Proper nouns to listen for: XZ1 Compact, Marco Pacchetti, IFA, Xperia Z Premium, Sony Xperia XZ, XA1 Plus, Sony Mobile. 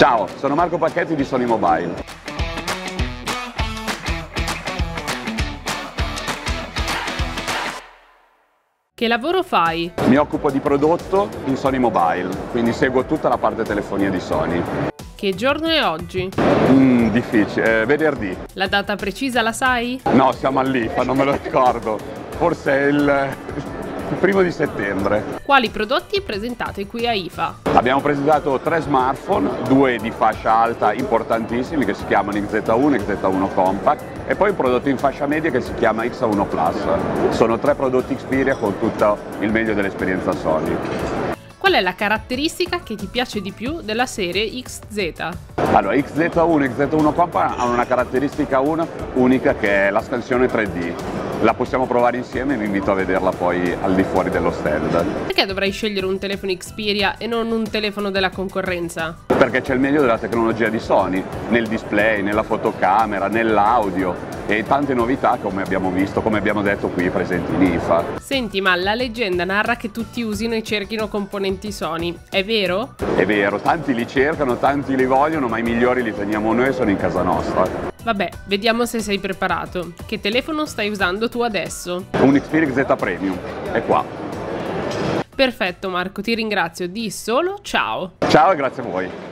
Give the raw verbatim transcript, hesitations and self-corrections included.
Ciao, sono Marco Pacchetti di Sony Mobile. Che lavoro fai? Mi occupo di prodotto in Sony Mobile, quindi seguo tutta la parte telefonia di Sony. Che giorno è oggi? Mm, difficile, eh, venerdì. La data precisa la sai? No, siamo all'I F A, non me lo ricordo. Forse è il, il primo di settembre. Quali prodotti presentate qui a I F A? Abbiamo presentato tre smartphone, due di fascia alta importantissimi che si chiamano X Z uno e X Z uno Compact, e poi un prodotto in fascia media che si chiama X A uno Plus. Sono tre prodotti Xperia con tutto il meglio dell'esperienza Sony. Qual è la caratteristica che ti piace di più della serie X Z? Allora, X Z uno e X Z uno Compact hanno una caratteristica una, unica che è la scansione tre D. La possiamo provare insieme e vi invito a vederla poi al di fuori dello stand. Perché dovrai scegliere un telefono Xperia e non un telefono della concorrenza? Perché c'è il meglio della tecnologia di Sony, nel display, nella fotocamera, nell'audio e tante novità come abbiamo visto, come abbiamo detto qui presenti in I F A. Senti, ma la leggenda narra che tutti usino e cerchino componenti Sony, è vero? È vero, tanti li cercano, tanti li vogliono, ma i migliori li teniamo noi e sono in casa nostra. Vabbè, vediamo se sei preparato. Che telefono stai usando tu adesso? Un Xperia Z Premium, è qua. Perfetto Marco, ti ringrazio, di solo ciao. Ciao e grazie a voi.